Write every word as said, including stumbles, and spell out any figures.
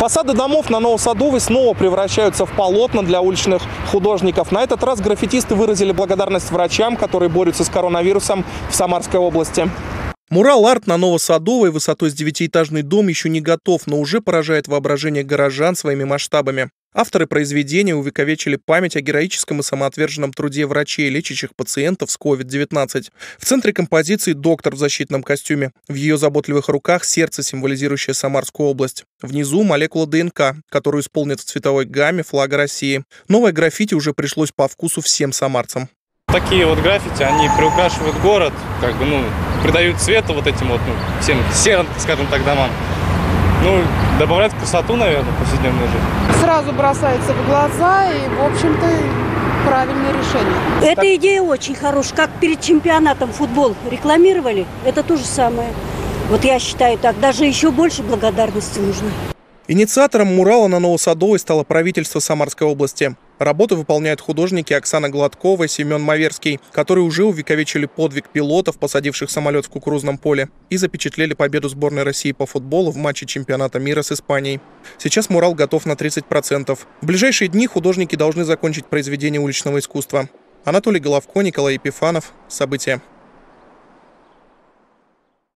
Фасады домов на Новосадовой снова превращаются в полотна для уличных художников. На этот раз граффитисты выразили благодарность врачам, которые борются с коронавирусом в Самарской области. Мурал-арт на Новосадовой высотой с девятиэтажный дом еще не готов, но уже поражает воображение горожан своими масштабами. Авторы произведения увековечили память о героическом и самоотверженном труде врачей, лечащих пациентов с ковид девятнадцать. В центре композиции доктор в защитном костюме. В ее заботливых руках сердце, символизирующее Самарскую область. Внизу молекула ДНК, которую исполнят в цветовой гамме флага России. Новое граффити уже пришлось по вкусу всем самарцам. Такие вот граффити, они приукрашивают город, как бы, ну, придают цвета вот этим вот, ну, всем серым, скажем так, домам. Ну, добавляет красоту, наверное, в повседневную жизнь. Сразу бросается в глаза и, в общем-то, правильное решение. Эта так... идея очень хорошая. Как перед чемпионатом футбол рекламировали, это то же самое. Вот я считаю так, даже еще больше благодарности нужно. Инициатором мурала на Новосадовой стало правительство Самарской области. Работу выполняют художники Оксана Гладкова и Семен Маверский, которые уже увековечили подвиг пилотов, посадивших самолет в кукурузном поле, и запечатлели победу сборной России по футболу в матче чемпионата мира с Испанией. Сейчас мурал готов на тридцать процентов. В ближайшие дни художники должны закончить произведение уличного искусства. Анатолий Головко, Николай Епифанов. События.